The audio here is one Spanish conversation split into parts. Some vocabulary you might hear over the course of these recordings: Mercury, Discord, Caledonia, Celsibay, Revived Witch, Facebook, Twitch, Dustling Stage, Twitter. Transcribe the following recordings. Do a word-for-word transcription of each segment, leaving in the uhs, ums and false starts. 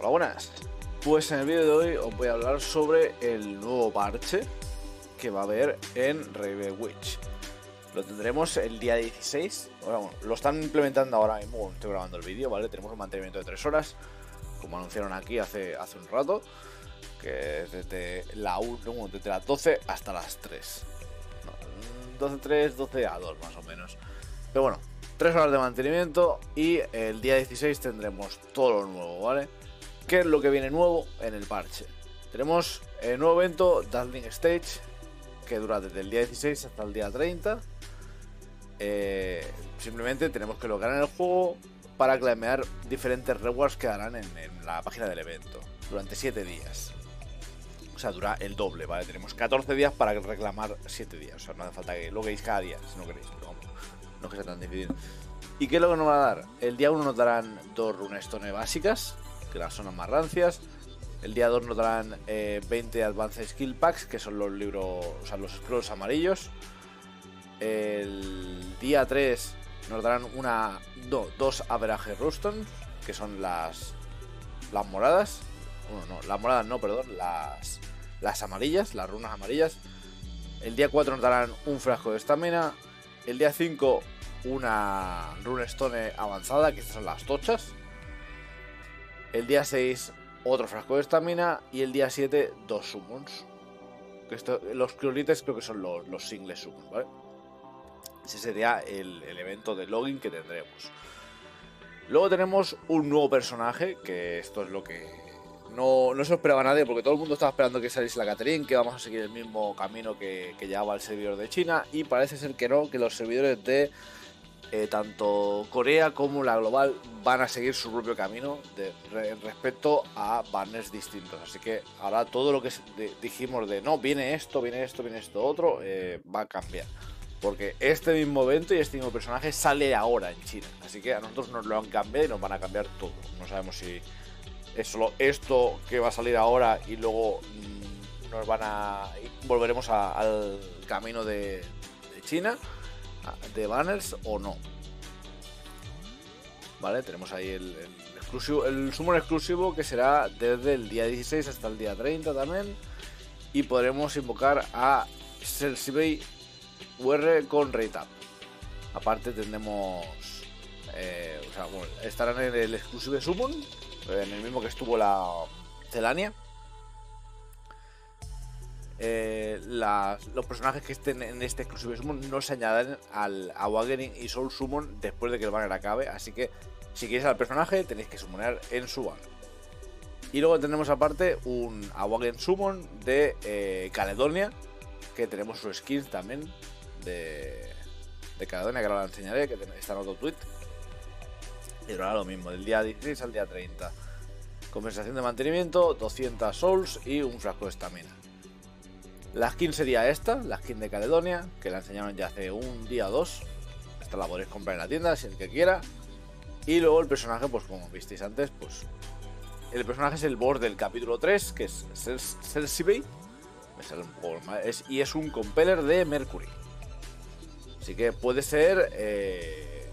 Hola, buenas. Pues en el vídeo de hoy os voy a hablar sobre el nuevo parche que va a haber en Revived Witch. Lo tendremos el día dieciséis. Bueno, lo están implementando ahora mismo. Estoy grabando el vídeo, ¿vale? Tenemos un mantenimiento de tres horas, como anunciaron aquí hace, hace un rato, que es desde, la uno, desde las doce hasta las tres. No, doce a tres, doce a dos más o menos. Pero bueno, tres horas de mantenimiento y el día dieciséis tendremos todo lo nuevo, ¿vale? ¿Qué es lo que viene nuevo en el parche? Tenemos el nuevo evento Dustling Stage, que dura desde el día dieciséis hasta el día treinta. Eh, simplemente tenemos que lograr en el juego para clamear diferentes rewards que darán en, en la página del evento durante siete días. O sea, dura el doble, ¿vale? Tenemos catorce días para reclamar siete días. O sea, no hace falta que loguéis cada día, si no queréis, pero vamos, no es que sea tan difícil. ¿Y qué es lo que nos va a dar? El día uno nos darán dos runestones básicas, que las son más rancias. El día dos nos darán eh, veinte Advanced Skill Packs, que son los libros, o sea, los scrolls amarillos. El día tres nos darán una, no, dos Average Ruston, que son las, las moradas. Bueno, no, las moradas no, perdón, las, las amarillas, las runas amarillas. El día cuatro nos darán un frasco de estamina. El día cinco una runestone avanzada, que estas son las tochas. El día seis otro frasco de estamina. Y el día siete dos summons. Esto, los criolites creo que son los, los singles summons, ¿vale? Ese sería el, el evento de login que tendremos. Luego tenemos un nuevo personaje, que esto es lo que... No, no se esperaba nadie, porque todo el mundo estaba esperando que saliese la Catherine, que vamos a seguir el mismo camino que, que llevaba el servidor de China, y parece ser que no, que los servidores de eh, tanto Corea como la global van a seguir su propio camino de, re, respecto a banners distintos. Así que ahora todo lo que de, dijimos de no, viene esto, viene esto, viene esto otro, eh, va a cambiar. Porque este mismo evento y este mismo personaje sale ahora en China. Así que a nosotros nos lo han cambiado y nos van a cambiar todo. No sabemos si... es solo esto que va a salir ahora y luego nos van a volveremos a, al camino de, de China de banners o no, vale. Tenemos ahí el, el exclusivo, el summon exclusivo, que será desde el día dieciséis hasta el día treinta también, y podremos invocar a Celsibay U R con rate up. Aparte tendremos eh, o sea, bueno, estarán en el exclusive summon, en el mismo que estuvo la Caledonia. Eh, las, los personajes que estén en este exclusivo summon no se añaden al Awakening y Soul Summon después de que el banner acabe, así que si queréis al personaje tenéis que summonear en su banner. Y luego tenemos aparte un Awakening Summon de eh, Caledonia, que tenemos su skin también de, de Caledonia, que ahora la enseñaré, que está en otro tweet. Y ahora lo mismo, del día dieciséis al día treinta. Compensación de mantenimiento, doscientas souls y un frasco de estamina. La skin sería esta, la skin de Caledonia, que la enseñaron ya hace un día o dos. Esta la podréis comprar en la tienda, si el que quiera. Y luego el personaje, pues como visteis antes, pues... el personaje es el boss del capítulo tres, que es Celsibay. Me sale un poco mal. Es, y es un compeller de Mercury. Así que puede ser... Eh,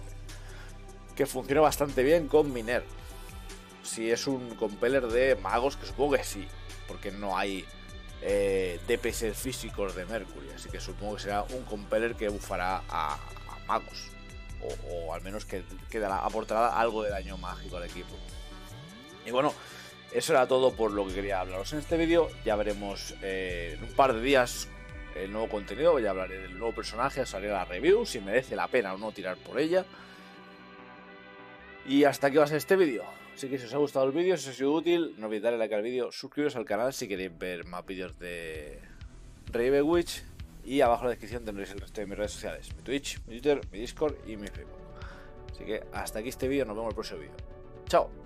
que funciona bastante bien con Miner. Si es un compeller de magos, que supongo que sí, porque no hay eh, D P S físicos de Mercury, así que supongo que será un compeller que bufará a, a magos, o, o al menos que, que dará, aportará algo de daño mágico al equipo. Y bueno, eso era todo por lo que quería hablaros en este vídeo. Ya veremos eh, en un par de días el nuevo contenido, ya hablaré del nuevo personaje, saldrá la review, si merece la pena o no tirar por ella. Y hasta aquí va a ser este vídeo. Así que si os ha gustado el vídeo, si os ha sido útil, no olvidéis darle like al vídeo, suscribiros al canal si queréis ver más vídeos de Revived Witch, y abajo en la descripción tendréis el resto de mis redes sociales, mi Twitch, mi Twitter, mi Discord y mi Facebook. Así que hasta aquí este vídeo, nos vemos en el próximo vídeo. ¡Chao!